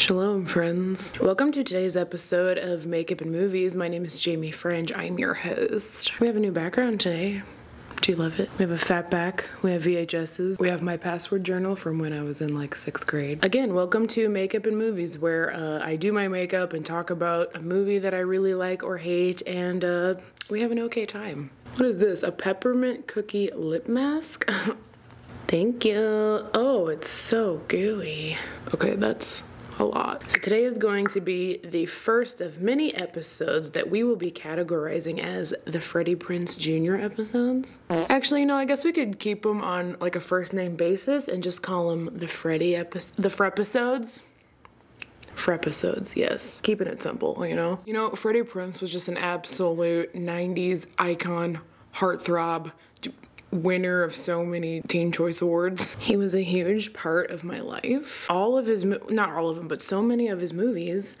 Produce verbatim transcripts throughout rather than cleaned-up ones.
Shalom, friends. Welcome to today's episode of Makeup and Movies. My name is Jaime French. I'm your host. We have a new background today. Do you love it? We have a fat back. We have V H S's. We have my password journal from when I was in like sixth grade. Again, welcome to Makeup and Movies, where uh, I do my makeup and talk about a movie that I really like or hate, and uh, we have an okay time. What is this? A peppermint cookie lip mask? Thank you. Oh, it's so gooey. Okay, that's a lot. So today is going to be the first of many episodes that we will be categorizing as the Freddie Prinze Junior episodes. Actually, no, I guess we could keep them on like a first name basis and just call them the Freddie episodes, the Frepisodes. Frepisodes, yes. Keeping it simple, you know? You know, Freddie Prinze was just an absolute nineties icon, heartthrob, winner of so many Teen Choice Awards. He was a huge part of my life. All of his, not all of them, but so many of his movies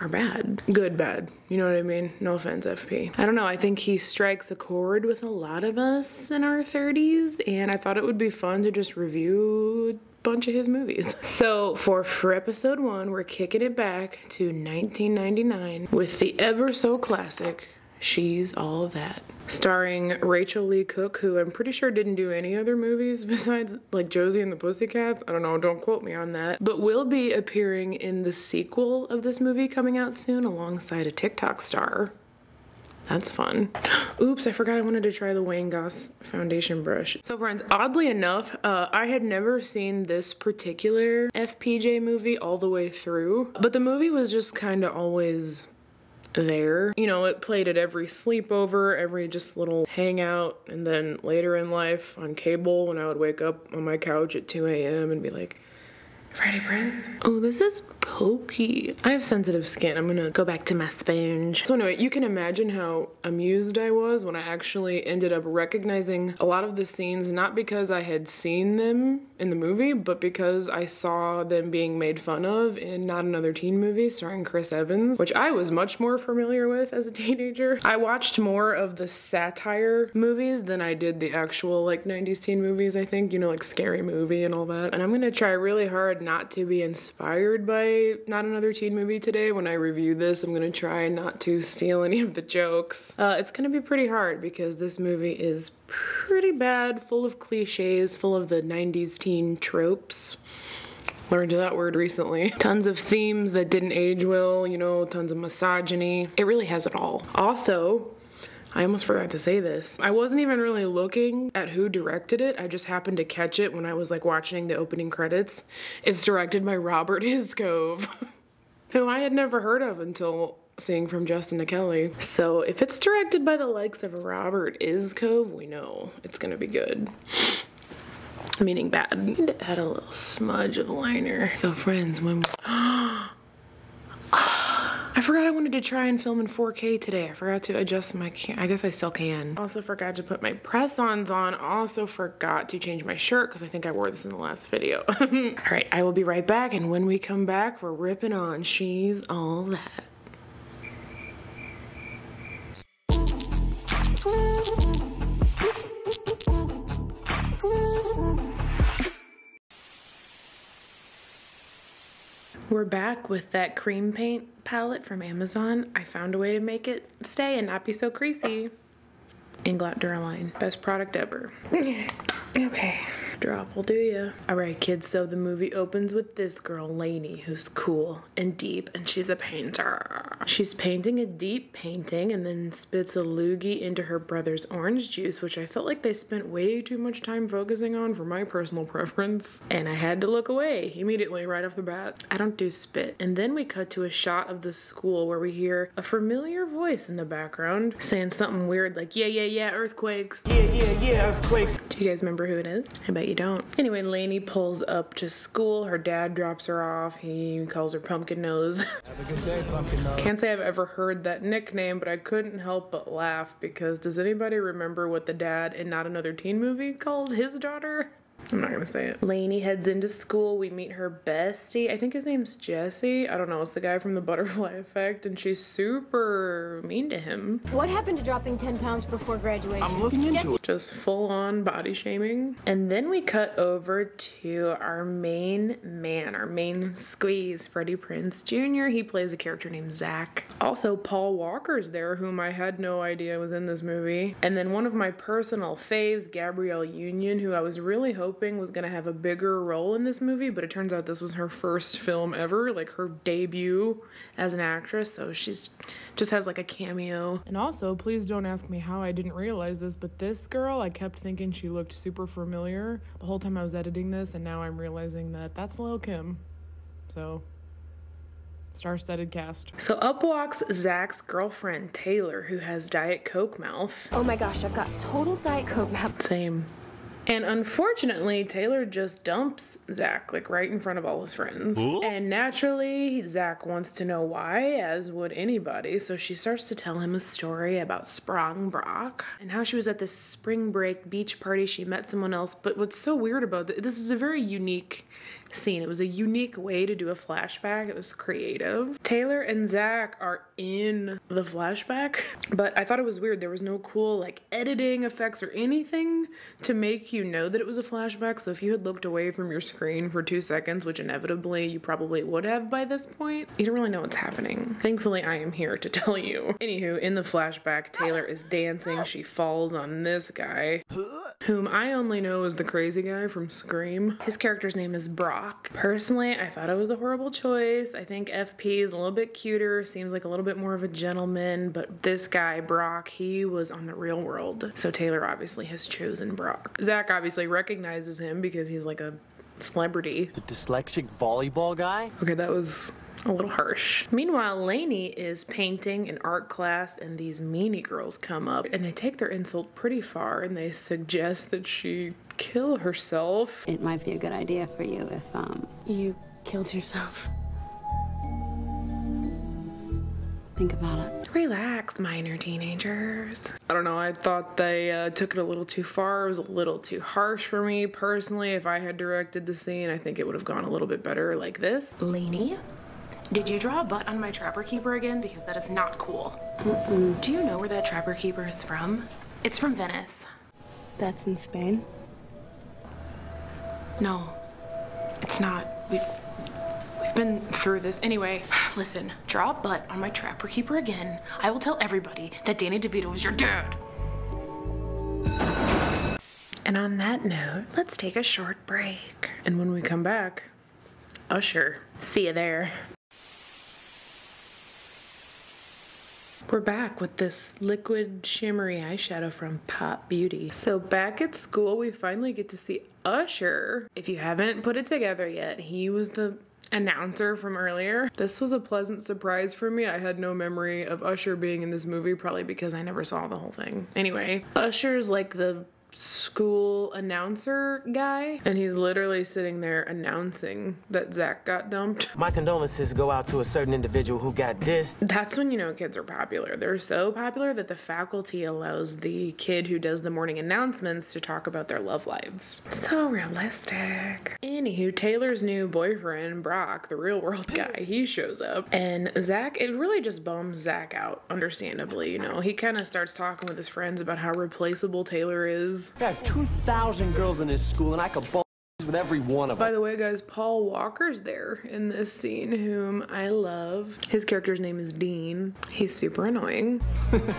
are bad. Good bad, you know what I mean? No offense, F P. I don't know, I think he strikes a chord with a lot of us in our thirties, and I thought it would be fun to just review a bunch of his movies. So for, for episode one, we're kicking it back to nineteen ninety-nine with the ever so classic She's All That, starring Rachael Leigh Cook, who I'm pretty sure didn't do any other movies besides like Josie and the Pussycats. I don't know, don't quote me on that, but will be appearing in the sequel of this movie coming out soon alongside a TikTok star. That's fun. Oops, I forgot I wanted to try the Wayne Goss foundation brush. So friends, oddly enough, uh, I had never seen this particular F P J movie all the way through, but the movie was just kind of always there. You know, it played at every sleepover, every just little hangout, and then later in life on cable when I would wake up on my couch at two A M and be like, Freddie Prinze? Oh, this is pokey. I have sensitive skin. I'm gonna go back to my sponge. So anyway, you can imagine how amused I was when I actually ended up recognizing a lot of the scenes, not because I had seen them in the movie, but because I saw them being made fun of in Not Another Teen Movie starring Chris Evans, which I was much more familiar with as a teenager. I watched more of the satire movies than I did the actual like nineties teen movies, I think, you know, like Scary Movie and all that. And I'm gonna try really hard not to be inspired by Not Another Teen Movie today. When I review this, I'm gonna try not to steal any of the jokes. Uh, it's gonna be pretty hard because this movie is pretty bad, full of cliches, full of the nineties teen tropes. Learned that word recently. Tons of themes that didn't age well, you know, tons of misogyny. It really has it all. Also, I almost forgot to say this. I wasn't even really looking at who directed it. I just happened to catch it when I was like watching the opening credits. It's directed by Robert Iscove, who I had never heard of until seeing From Justin to Kelly. So if it's directed by the likes of Robert Iscove, we know it's gonna be good. Meaning bad. I need to add a little smudge of liner. So friends, when we I forgot I wanted to try and film in four K today. I forgot to adjust my cam. I guess I still can. Also forgot to put my press-ons on. Also forgot to change my shirt because I think I wore this in the last video. All right, I will be right back. And when we come back, we're ripping on She's All That. We're back with that cream paint palette from Amazon. I found a way to make it stay and not be so creasy. Inglot Duraline. Best product ever. Okay. Drop will do ya. Alright kids, so the movie opens with this girl, Lainey, who's cool and deep, and she's a painter. She's painting a deep painting and then spits a loogie into her brother's orange juice, which I felt like they spent way too much time focusing on for my personal preference. And I had to look away immediately right off the bat. I don't do spit. And then we cut to a shot of the school where we hear a familiar voice in the background saying something weird like, yeah, yeah, yeah, earthquakes. Yeah, yeah, yeah, earthquakes. Do you guys remember who it is? I bet you don't. Anyway, Lainey pulls up to school. Her dad drops her off. He calls her Pumpkin Nose. Have a good day, Pumpkin Nose. Can't say I've ever heard that nickname, but I couldn't help but laugh because does anybody remember what the dad in Not Another Teen Movie calls his daughter? I'm not gonna say it. Lainey heads into school. We meet her bestie. I think his name's Jesse. I don't know. It's the guy from the Butterfly Effect, and she's super mean to him. What happened to dropping ten pounds before graduation? I'm looking into Jesse. It. Just full-on body shaming. And then we cut over to our main man, our main squeeze, Freddie Prinze Junior He plays a character named Zach. Also, Paul Walker's there, whom I had no idea was in this movie. And then one of my personal faves, Gabrielle Union, who I was really hoping was gonna have a bigger role in this movie, but it turns out this was her first film ever, like her debut as an actress, so she's just has like a cameo. And also, please don't ask me how I didn't realize this, but this girl, I kept thinking she looked super familiar the whole time I was editing this, and now I'm realizing that that's Lil Kim. So star-studded cast. So up walks Zach's girlfriend Taylor, who has Diet Coke mouth. Oh my gosh, I've got total Diet Coke mouth. Same. And unfortunately, Taylor just dumps Zach, like, right in front of all his friends. Ooh. And naturally, Zach wants to know why, as would anybody, so she starts to tell him a story about Springbrock and how she was at this spring break beach party. She met someone else, but what's so weird about this, this is a very unique scene. It was a unique way to do a flashback. It was creative. Taylor and Zach are in the flashback, but I thought it was weird. There was no cool, like, editing effects or anything to make you know that it was a flashback, so if you had looked away from your screen for two seconds, which inevitably you probably would have by this point, you don't really know what's happening. Thankfully, I am here to tell you. Anywho, in the flashback, Taylor is dancing. She falls on this guy, whom I only know as the crazy guy from Scream. His character's name is Brock. Personally, I thought it was a horrible choice. I think F P is a little bit cuter, seems like a little bit more of a gentleman, but this guy, Brock, he was on The Real World, so Taylor obviously has chosen Brock. Zach obviously recognizes him because he's like a celebrity. The dyslexic volleyball guy? Okay, that was a little harsh. Meanwhile, Lainey is painting in art class, and these meanie girls come up and they take their insult pretty far, and they suggest that she kill herself. It might be a good idea for you if um you killed yourself. Think about it. Relax, minor teenagers. I don't know, I thought they uh, took it a little too far. It was a little too harsh for me personally. If I had directed the scene, I think it would have gone a little bit better like this. Lainey, did you draw a butt on my Trapper Keeper again? Because that is not cool. Mm-mm. Do you know where that Trapper Keeper is from? It's from Venice. That's in Spain? No, it's not. We've been through this. Anyway, listen, draw a butt on my Trapper Keeper again. I will tell everybody that Danny DeVito is your dad. And on that note, let's take a short break. And when we come back, Usher. See you there. We're back with this liquid shimmery eyeshadow from Pop Beauty. So back at school, we finally get to see Usher. If you haven't put it together yet, he was the announcer from earlier. This was a pleasant surprise for me. I had no memory of Usher being in this movie, probably because I never saw the whole thing. Anyway, Usher's like the school announcer guy, and he's literally sitting there announcing that Zach got dumped. My condolences go out to a certain individual who got dissed. That's when you know kids are popular. They're so popular that the faculty allows the kid who does the morning announcements to talk about their love lives. So realistic. Anywho, Taylor's new boyfriend, Brock, the Real World guy, he shows up, and Zach, it really just bums Zach out, understandably, you know. He kind of starts talking with his friends about how replaceable Taylor is. I have two thousand girls in this school, and I could ball with every one of them. By the way, guys, Paul Walker's there in this scene, whom I love. His character's name is Dean. He's super annoying.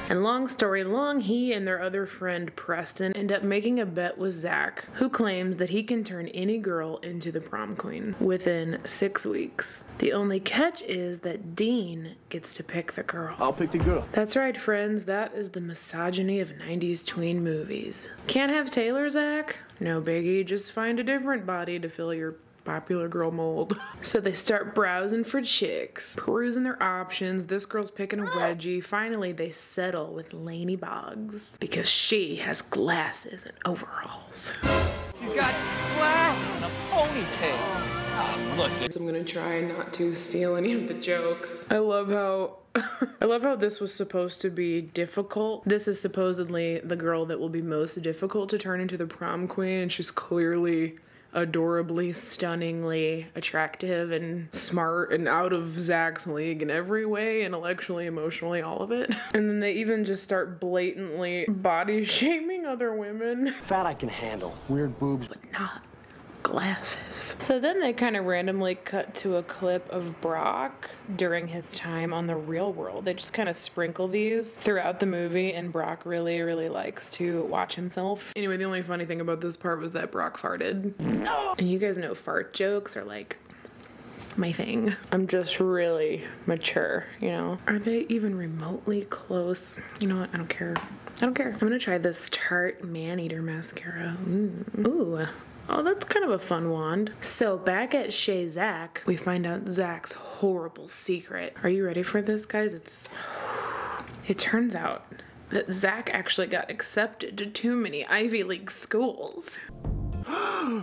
And long story long, he and their other friend Preston end up making a bet with Zach, who claims that he can turn any girl into the prom queen within six weeks. The only catch is that Dean gets to pick the girl. I'll pick the girl. That's right, friends. That is the misogyny of nineties tween movies. Can't have Taylor, Zach? No biggie, just find a different body to fill your popular girl mold. So they start browsing for chicks, perusing their options. This girl's picking a wedgie. Finally, they settle with Lainey Boggs because she has glasses and overalls. She's got glasses and a ponytail. Oh, look. I'm gonna try not to steal any of the jokes. I love how I love how this was supposed to be difficult. This is supposedly the girl that will be most difficult to turn into the prom queen, and she's clearly adorably, stunningly attractive and smart and out of Zach's league in every way, intellectually, emotionally, all of it. And then they even just start blatantly body shaming other women. Fat I can handle, weird boobs, but not glasses. So then they kind of randomly cut to a clip of Brock during his time on The Real World. They just kind of sprinkle these throughout the movie, and Brock really, really likes to watch himself. Anyway, the only funny thing about this part was that Brock farted. No! And you guys know fart jokes are like my thing. I'm just really mature, you know? Are they even remotely close? You know what? I don't care. I don't care. I'm gonna try this Tarte Man-Eater Mascara. Mm. Ooh. Oh, that's kind of a fun wand. So back at Chez Zach, we find out Zach's horrible secret. Are you ready for this, guys? It's, it turns out that Zach actually got accepted to too many Ivy League schools.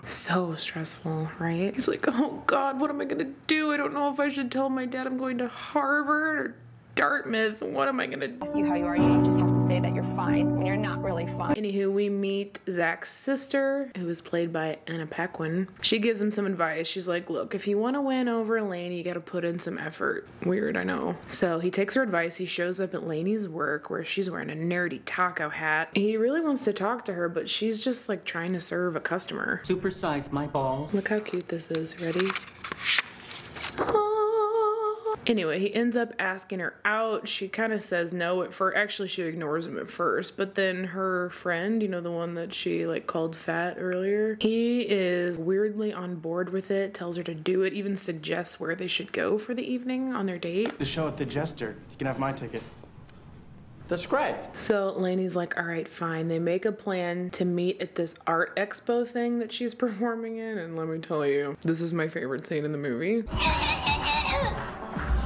So stressful, right? He's like, oh God, what am I gonna do? I don't know if I should tell my dad I'm going to Harvard or Dartmouth. What am I gonna do? Ask you how you are, you just have to say that you're fine when you're not really fine. Anywho, we meet Zach's sister, who is played by Anna Paquin. She gives him some advice. She's like, look, if you want to win over Lainey, you got to put in some effort. Weird, I know. So he takes her advice. He shows up at Lainey's work where she's wearing a nerdy taco hat. He really wants to talk to her, but she's just like trying to serve a customer. Supersize my ball. Look how cute this is. Ready? Anyway, he ends up asking her out. She kind of says no at first. Actually, she ignores him at first. But then her friend, you know, the one that she like called fat earlier, he is weirdly on board with it, tells her to do it, even suggests where they should go for the evening on their date. The show at the Jester. You can have my ticket. That's great. So Lainey's like, all right, fine. They make a plan to meet at this art expo thing that she's performing in. And let me tell you, this is my favorite scene in the movie.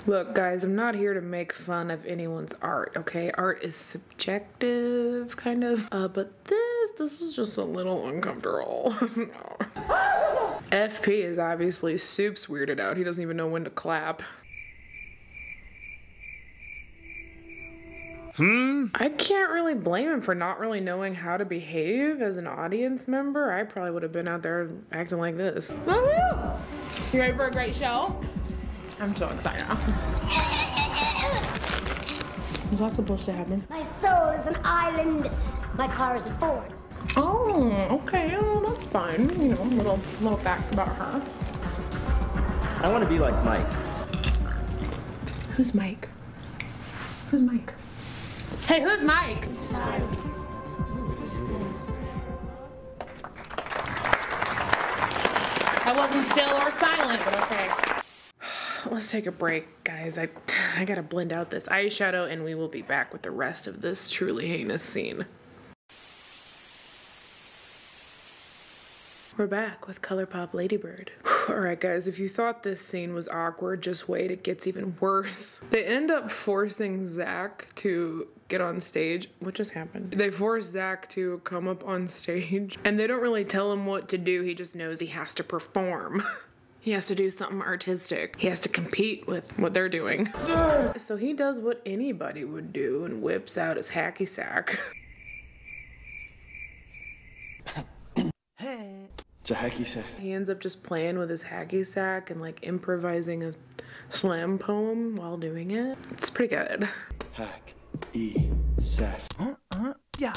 Look, guys, I'm not here to make fun of anyone's art, okay? Art is subjective, kind of. Uh, but this, this was just a little uncomfortable. No. F P is obviously Soup's weirded out. He doesn't even know when to clap. Hmm? I can't really blame him for not really knowing how to behave as an audience member. I probably would have been out there acting like this. Woohoo! You ready for a great show? I'm so excited. Is that supposed to happen? My soul is an island. My car is a Ford. Oh, okay. Well, that's fine. You know, little little facts about her. I want to be like Mike. Who's Mike? Who's Mike? Hey, who's Mike? I wasn't still or silent, but okay. Let's take a break, guys. I, I gotta blend out this eyeshadow and we will be back with the rest of this truly heinous scene. We're back with Colourpop Ladybird. Alright guys, if you thought this scene was awkward, just wait, it gets even worse. They end up forcing Zach to get on stage. What just happened? They force Zach to come up on stage and they don't really tell him what to do, he just knows he has to perform. He has to do something artistic. He has to compete with what they're doing. So he does what anybody would do and whips out his hacky sack. It's a hacky sack. He ends up just playing with his hacky sack and like improvising a slam poem while doing it. It's pretty good. Hack, E, sack. Huh? Uh-huh. Yeah.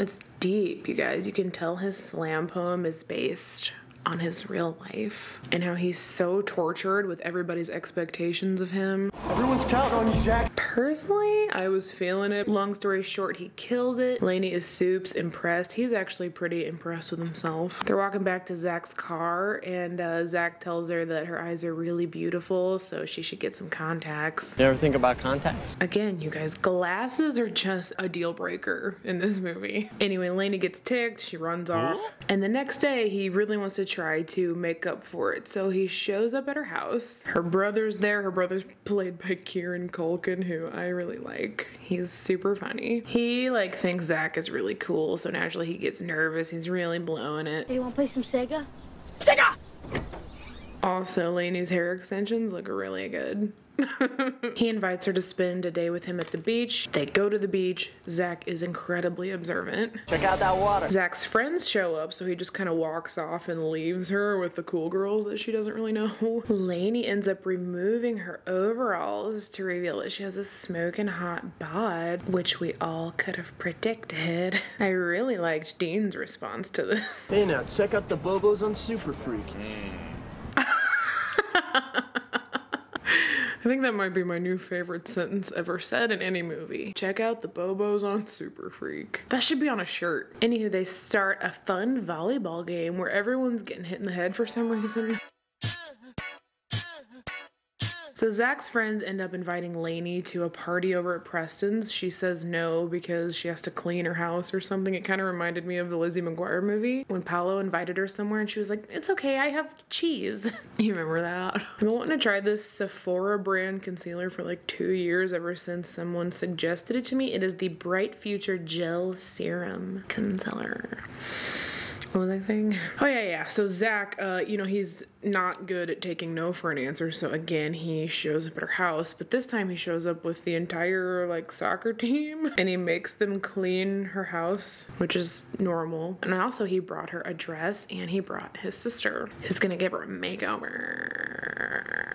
It's deep, you guys. You can tell his slam poem is based on his real life and how he's so tortured with everybody's expectations of him. Everyone's counting on you, Zach. Personally, I was feeling it. Long story short, he kills it. Lainey is Soup's impressed. He's actually pretty impressed with himself. They're walking back to Zach's car and uh, Zach tells her that her eyes are really beautiful, so she should get some contacts. You ever think about contacts? Again, you guys, glasses are just a deal breaker in this movie. Anyway, Lainey gets ticked, she runs off. And the next day, he really wants to try to make up for it. So he shows up at her house. Her brother's there. Her brother's played by Kieran Culkin, who I really like. He's super funny. He like thinks Zach is really cool, so naturally he gets nervous. He's really blowing it. Hey, you wanna play some Sega? Sega! Also, Lainey's hair extensions look really good. He invites her to spend a day with him at the beach. They go to the beach. Zach is incredibly observant. Check out that water. Zach's friends show up, so he just kind of walks off and leaves her with the cool girls that she doesn't really know. Lainey ends up removing her overalls to reveal that she has a smoking hot bod, which we all could have predicted. I really liked Dean's response to this. Hey now, check out the Bobos on Super Freak. I think that might be my new favorite sentence ever said in any movie. Check out the Bobos on Super Freak. That should be on a shirt. Anywho, they start a fun volleyball game where everyone's getting hit in the head for some reason. So Zach's friends end up inviting Lainey to a party over at Preston's. She says no because she has to clean her house or something. It kind of reminded me of the Lizzie McGuire movie when Paolo invited her somewhere and she was like, it's okay, I have cheese. You remember that? I've been wanting to try this Sephora brand concealer for like two years ever since someone suggested it to me. It is the Bright Future Gel Serum Concealer. What was I saying? Oh yeah, yeah. So Zach, uh, you know, he's not good at taking no for an answer. So again, he shows up at her house, but this time he shows up with the entire like soccer team and he makes them clean her house, which is normal. And also he brought her a dress and he brought his sister who's gonna give her a makeover.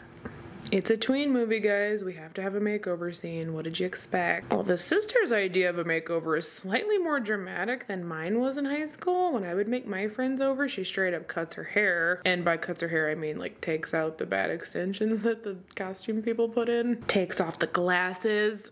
It's a tween movie, guys. We have to have a makeover scene. What did you expect? Well, the sister's idea of a makeover is slightly more dramatic than mine was in high school. When I would make my friends over, she straight up cuts her hair. And by cuts her hair, I mean like takes out the bad extensions that the costume people put in. Takes off the glasses.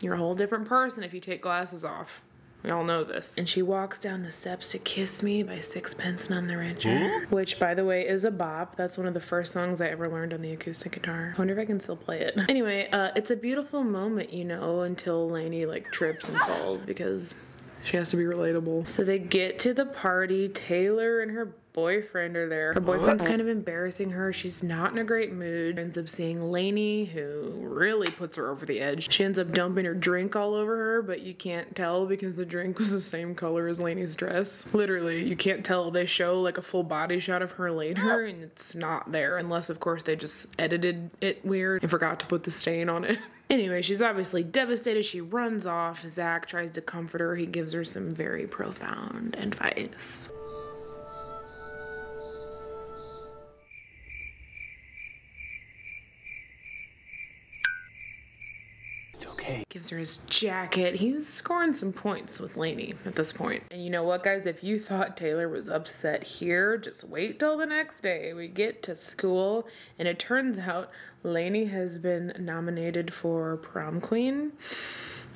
You're a whole different person if you take glasses off. We all know this. And she walks down the steps to Kiss Me by Sixpence None the Richer. Which, by the way, is a bop. That's one of the first songs I ever learned on the acoustic guitar. I wonder if I can still play it. Anyway, uh, it's a beautiful moment, you know, until Lainey, like, trips and falls because she has to be relatable. So they get to the party. Taylor and her boyfriend are there. Her boyfriend's kind of embarrassing her. She's not in a great mood. Ends up seeing Lainey, who really puts her over the edge. She ends up dumping her drink all over her, but you can't tell because the drink was the same color as Lainey's dress. Literally, you can't tell. They show like a full body shot of her later and it's not there, unless of course they just edited it weird and forgot to put the stain on it. Anyway, she's obviously devastated. She runs off. Zach tries to comfort her. He gives her some very profound advice. Gives her his jacket. He's scoring some points with Lainey at this point. And you know what, guys? If you thought Taylor was upset here, just wait till the next day. We get to school, and it turns out Lainey has been nominated for prom queen.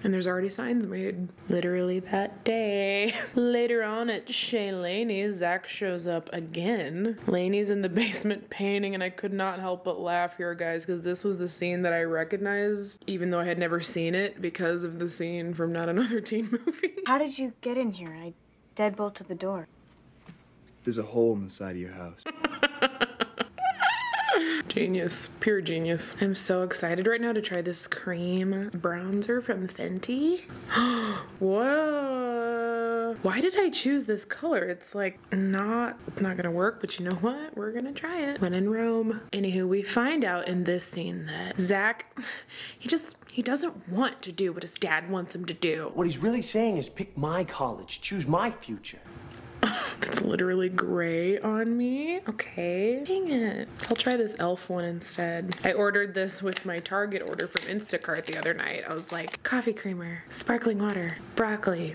And there's already signs made. Literally that day. Later on at Shay Lainey's, Zach shows up again. Lainey's in the basement painting, and I could not help but laugh here, guys, because this was the scene that I recognized, even though I had never seen it, because of the scene from Not Another Teen Movie. How did you get in here? I deadbolted the door. There's a hole in the side of your house. Genius. Pure genius. I'm so excited right now to try this cream bronzer from Fenty. Whoa. Why did I choose this color? It's like not, it's not gonna work, but you know what? We're gonna try it. When in Rome. Anywho, we find out in this scene that Zach, he just, he doesn't want to do what his dad wants him to do. What he's really saying is pick my college, choose my future. That's literally gray on me. Okay. Dang it. I'll try this e l f one instead. I ordered this with my Target order from Instacart the other night. I was like, coffee creamer, sparkling water, broccoli, e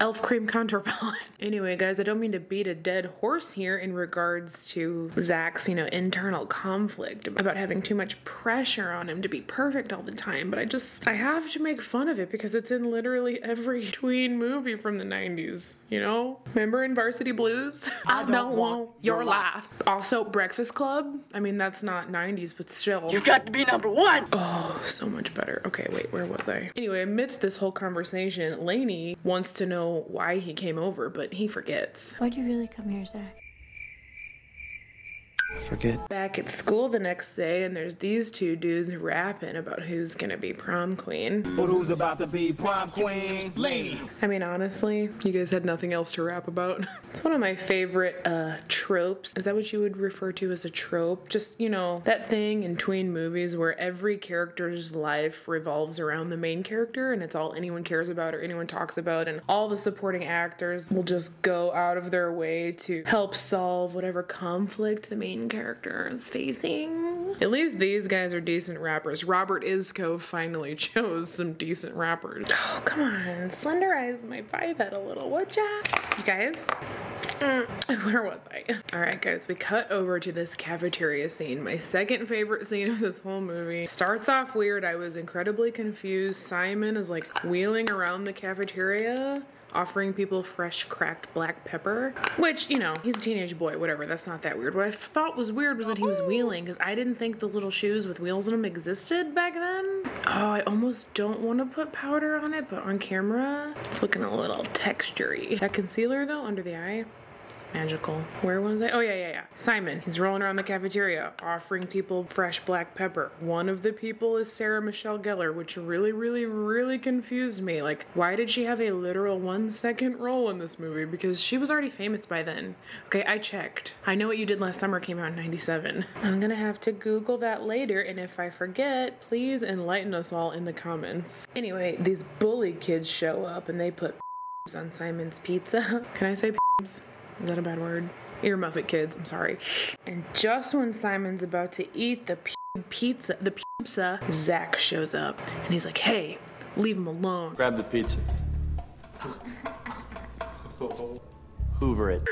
l f cream contour palette. Anyway, guys, I don't mean to beat a dead horse here in regards to Zach's, you know, internal conflict about having too much pressure on him to be perfect all the time. But I just, I have to make fun of it because it's in literally every tween movie from the nineties, you know? Remember in Varsity Blues? I don't, I don't want, want your life. life. Also, Breakfast Club. I mean, that's not nineties, but still. You've got to be number one. Oh, so much better. Okay, wait, where was I? Anyway, amidst this whole conversation, Lainey wants to know why he came over, but he forgets. Why'd you really come here, Zach? I forget. Back at school the next day, and there's these two dudes rapping about who's gonna be prom queen. But who's about to be prom queen? Lady. I mean, honestly, you guys had nothing else to rap about. It's one of my favorite uh, tropes. Is that what you would refer to as a trope? Just, you know, that thing in tween movies where every character's life revolves around the main character, and it's all anyone cares about or anyone talks about, and all the supporting actors will just go out of their way to help solve whatever conflict the main character is facing. At least these guys are decent rappers. Robert Iscove finally chose some decent rappers. Oh, come on. Slender Eyes might buy that a little, would ya? You guys? Mm, where was I? All right, guys, we cut over to this cafeteria scene. My second favorite scene of this whole movie. Starts off weird. I was incredibly confused. Simon is like wheeling around the cafeteria, offering people fresh cracked black pepper, which, you know, he's a teenage boy, whatever, that's not that weird. What I thought was weird was that he was wheeling, because I didn't think the little shoes with wheels in them existed back then. Oh, I almost don't want to put powder on it, but on camera, it's looking a little textury. That concealer, though, under the eye, magical. Where was I? Oh, yeah, yeah, yeah. Simon, he's rolling around the cafeteria, offering people fresh black pepper. One of the people is Sarah Michelle Gellar, which really, really, really confused me. Like, why did she have a literal one-second role in this movie? Because she was already famous by then. Okay, I checked. I Know What You Did Last Summer came out in ninety-seven. I'm gonna have to Google that later, and if I forget, please enlighten us all in the comments. Anyway, these bully kids show up, and they put on Simon's pizza. Can I say p's? Is that a bad word? Earmuff it, kids. I'm sorry. And just when Simon's about to eat the pizza, the pizza, Zach shows up and he's like, hey, leave him alone. Grab the pizza. Hoover it.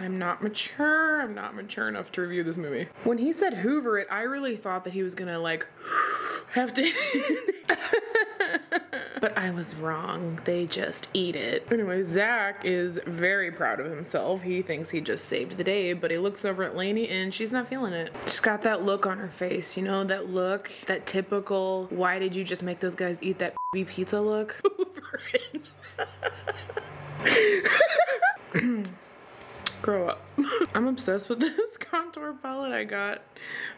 I'm not mature. I'm not mature enough to review this movie. When he said hoover it, I really thought that he was gonna like have to... But I was wrong. They just eat it. Anyway, Zach is very proud of himself. He thinks he just saved the day, but he looks over at Lainey and she's not feeling it. She's got that look on her face, you know, that look, that typical, why did you just make those guys eat that pizza look? Grow up. I'm obsessed with this contour palette I got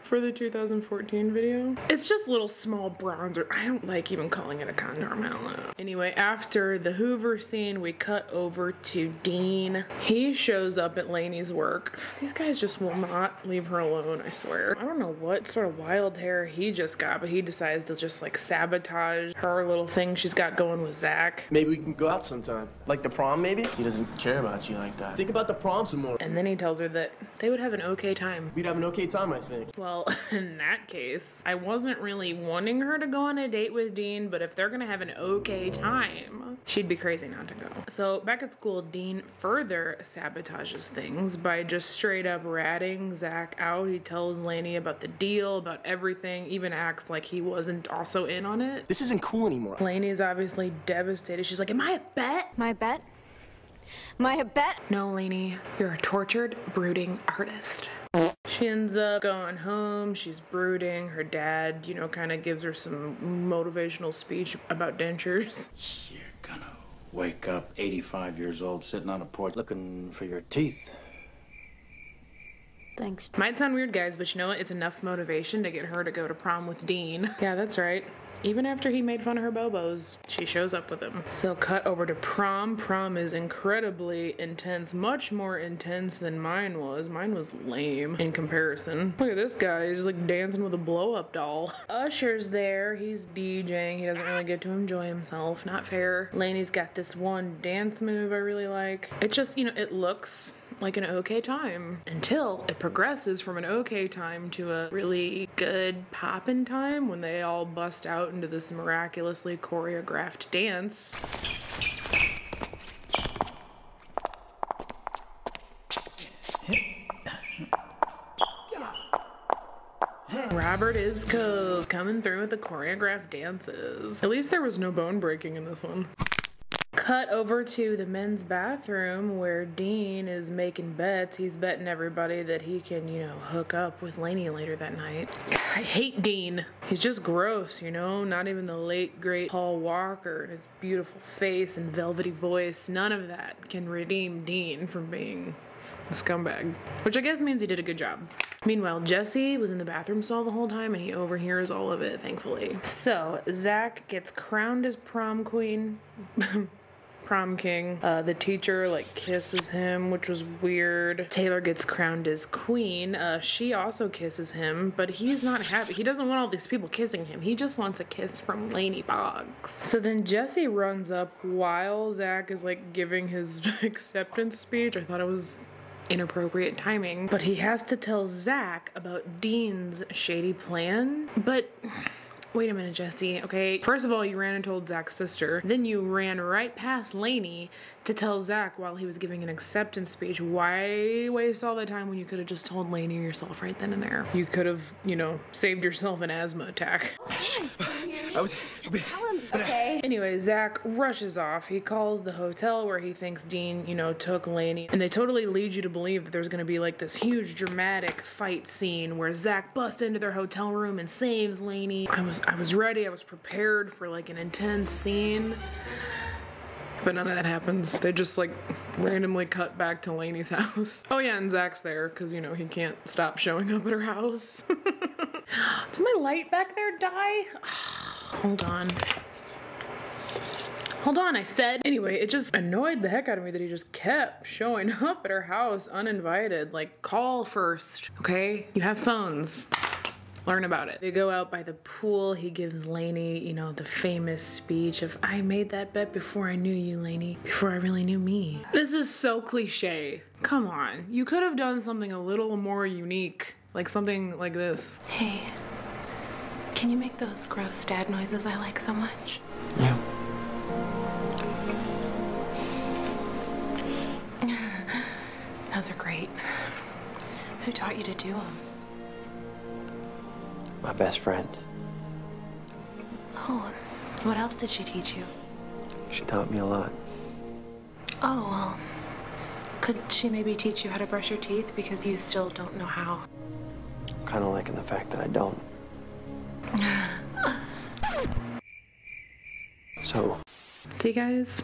for the two thousand fourteen video. It's just little small bronzer. I don't like even calling it a contour palette. Anyway, after the Hoover scene, we cut over to Dean. He shows up at Lainey's work. These guys just will not leave her alone, I swear. I don't know what sort of wild hair he just got, but he decides to just like sabotage her little thing she's got going with Zach. Maybe we can go out sometime. Like the prom, maybe? He doesn't care about you like that. Think about the prom some more. And then he tells her that they would have an okay time. We'd have an okay time, I think. Well, in that case, I wasn't really wanting her to go on a date with Dean, but if they're gonna have an okay time, she'd be crazy not to go. So back at school, Dean further sabotages things by just straight up ratting Zach out. He tells Lainey about the deal, about everything, even acts like he wasn't also in on it. This isn't cool anymore. Lainey is obviously devastated. She's like, am I a bet? My bet? My bet? No, Lainey, you're a tortured, brooding artist. She ends up going home, she's brooding, her dad, you know, kind of gives her some motivational speech about dentures. You're gonna wake up eighty-five years old, sitting on a porch, looking for your teeth. Thanks. Might sound weird, guys, but you know what? It's enough motivation to get her to go to prom with Dean. Yeah, that's right. Even after he made fun of her bobos, she shows up with him. So cut over to prom. Prom is incredibly intense, much more intense than mine was. Mine was lame in comparison. Look at this guy, he's like dancing with a blow-up doll. Usher's there, he's DJing. He doesn't really get to enjoy himself, not fair. Lainey's got this one dance move I really like. It just, you know, it looks like an okay time until it progresses from an okay time to a really good poppin' time when they all bust out into this miraculously choreographed dance. Robert Iscove coming through with the choreographed dances. At least there was no bone breaking in this one. Cut over to the men's bathroom where Dean is making bets. He's betting everybody that he can, you know, hook up with Lainey later that night. I hate Dean. He's just gross, you know? Not even the late, great Paul Walker and his beautiful face and velvety voice. None of that can redeem Dean from being a scumbag. Which I guess means he did a good job. Meanwhile, Jesse was in the bathroom stall the whole time and he overhears all of it, thankfully. So, Zach gets crowned as prom queen. Prom king. Uh, the teacher like kisses him, which was weird. Taylor gets crowned as queen. Uh, she also kisses him, but he's not happy. He doesn't want all these people kissing him. He just wants a kiss from Lainey Boggs. So then Jesse runs up while Zach is like giving his acceptance speech. I thought it was inappropriate timing, but he has to tell Zach about Dean's shady plan. But wait a minute, Jesse, okay? First of all, you ran and told Zach's sister. Then you ran right past Lainey to tell Zach while he was giving an acceptance speech. Why waste all the time when you could have just told Lainey yourself right then and there? You could have, you know, saved yourself an asthma attack. I was tell him, okay. Anyway, Zach rushes off. He calls the hotel where he thinks Dean, you know, took Lainey. And they totally lead you to believe that there's gonna be like this huge dramatic fight scene where Zach busts into their hotel room and saves Lainey. I was I was ready, I was prepared for like an intense scene. But none of that happens. They just like randomly cut back to Lainey's house. Oh yeah, and Zach's there, cause you know, he can't stop showing up at her house. Did my light back there die? Hold on. Hold on, I said. Anyway, it just annoyed the heck out of me that he just kept showing up at her house uninvited. Like, call first, okay? You have phones. Learn about it. They go out by the pool. He gives Lainey, you know, the famous speech of, I made that bet before I knew you, Lainey, before I really knew me. This is so cliche. Come on. You could have done something a little more unique, like something like this. Hey. Can you make those gross dad noises I like so much? Yeah. Those are great. Who taught you to do them? My best friend. Oh, what else did she teach you? She taught me a lot. Oh, well, could she maybe teach you how to brush your teeth because you still don't know how? I'm kind of liking the fact that I don't. So, see guys,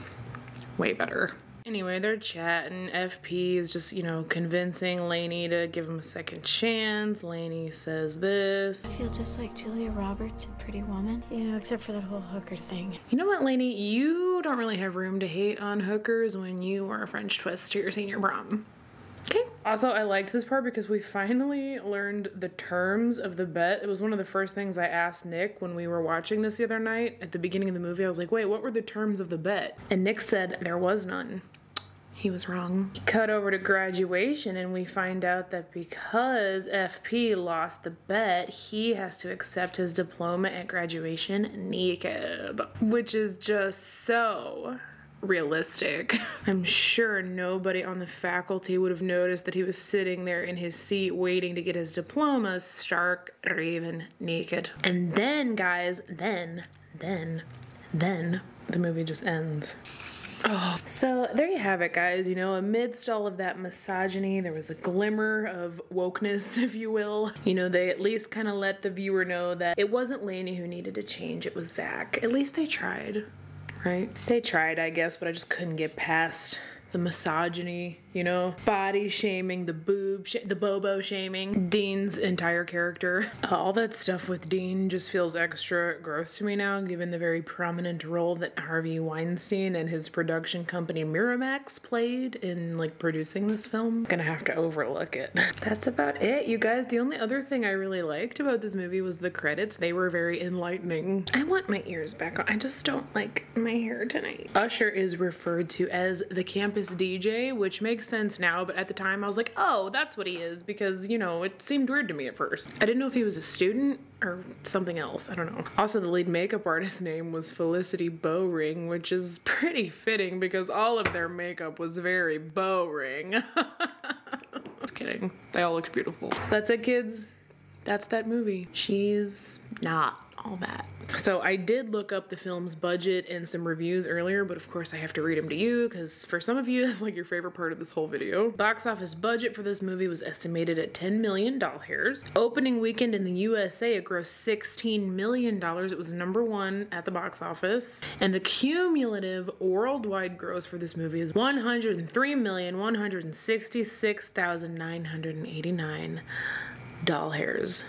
way better. Anyway, they're chatting. F P is just, you know, convincing Lainey to give him a second chance. Lainey says this. I feel just like Julia Roberts in Pretty Woman, you know, except for that whole hooker thing. You know what, Lainey? You don't really have room to hate on hookers when you were a French twist to your senior prom. Okay. Also, I liked this part because we finally learned the terms of the bet. It was one of the first things I asked Nick when we were watching this the other night. At the beginning of the movie, I was like, wait, what were the terms of the bet? And Nick said there was none. He was wrong. Cut over to graduation and we find out that because F P lost the bet, he has to accept his diploma at graduation naked, which is just so realistic. I'm sure nobody on the faculty would have noticed that he was sitting there in his seat waiting to get his diploma, stark raven naked. And then, guys, then, then, then, the movie just ends. Oh. So there you have it, guys. You know, amidst all of that misogyny, there was a glimmer of wokeness, if you will. You know, they at least kind of let the viewer know that it wasn't Lainey who needed to change, it was Zach. At least they tried. Right? They tried, I guess, but I just couldn't get past the misogyny, you know? Body shaming, the boob, sh the bobo shaming, Dean's entire character. Uh, all that stuff with Dean just feels extra gross to me now, given the very prominent role that Harvey Weinstein and his production company Miramax played in, like, producing this film. I'm gonna have to overlook it. That's about it, you guys. The only other thing I really liked about this movie was the credits. They were very enlightening. I want my ears back on. I just don't like my hair tonight. Usher is referred to as the campus D J, which makes sense now, but at the time I was like, oh, that's what he is, because, you know, it seemed weird to me at first. I didn't know if he was a student or something else. I don't know. Also, the lead makeup artist's name was Felicity Bowring, which is pretty fitting because all of their makeup was very Bowring. Just kidding. They all looked beautiful. So that's it, kids. That's that movie. She's not all that. So I did look up the film's budget and some reviews earlier, but of course I have to read them to you because for some of you, that's like your favorite part of this whole video. Box office budget for this movie was estimated at ten million dollars. Opening weekend in the U S A, it grossed sixteen million dollars. It was number one at the box office. And the cumulative worldwide gross for this movie is one hundred three million, one hundred sixty-six thousand, nine hundred eighty-nine doll hairs.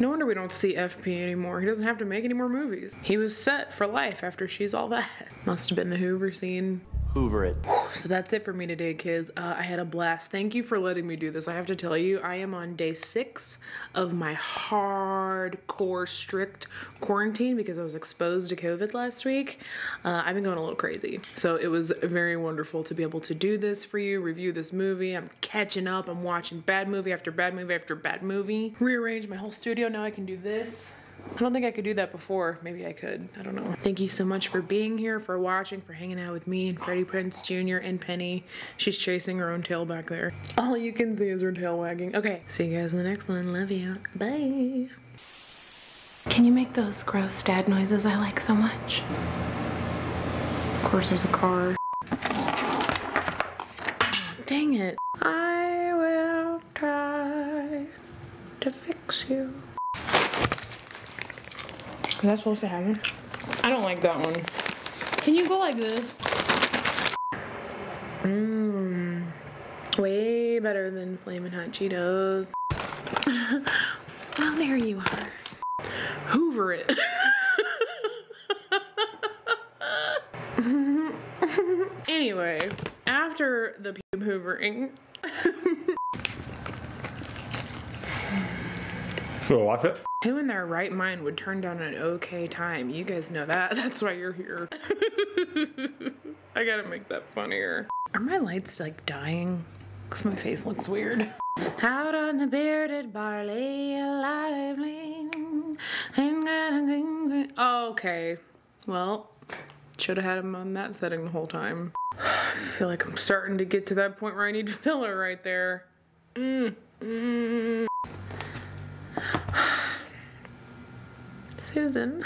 No wonder we don't see F P anymore. He doesn't have to make any more movies. He was set for life after She's All That. Must have been the Hoover scene. Hoover it. So that's it for me today, kids. Uh, I had a blast. Thank you for letting me do this. I have to tell you, I am on day six of my hardcore strict quarantine because I was exposed to COVID last week. Uh, I've been going a little crazy. So it was very wonderful to be able to do this for you, review this movie. I'm catching up. I'm watching bad movie after bad movie after bad movie. Rearrange my whole studio. Now I can do this. I don't think I could do that before. Maybe I could. I don't know. Thank you so much for being here, for watching, for hanging out with me and Freddie Prinze Junior and Penny. She's chasing her own tail back there. All you can see is her tail wagging. Okay. See you guys in the next one. Love you. Bye. Can you make those gross dad noises I like so much? Of course there's a car. Oh, dang it. I will try to fix you. Is that supposed to happen? I don't like that one. Can you go like this? Mmm. Way better than Flamin' Hot Cheetos. Well, there you are. Hoover it. Anyway, after the pube hoovering. So I like it. Who in their right mind would turn down an okay time? You guys know that. That's why you're here. I gotta make that funnier. Are my lights like dying? Because my face looks weird. Out on the bearded barley, lively. Oh, okay. Well, should have had him on that setting the whole time. I feel like I'm starting to get to that point where I need filler right there. Mm, mm. Susan.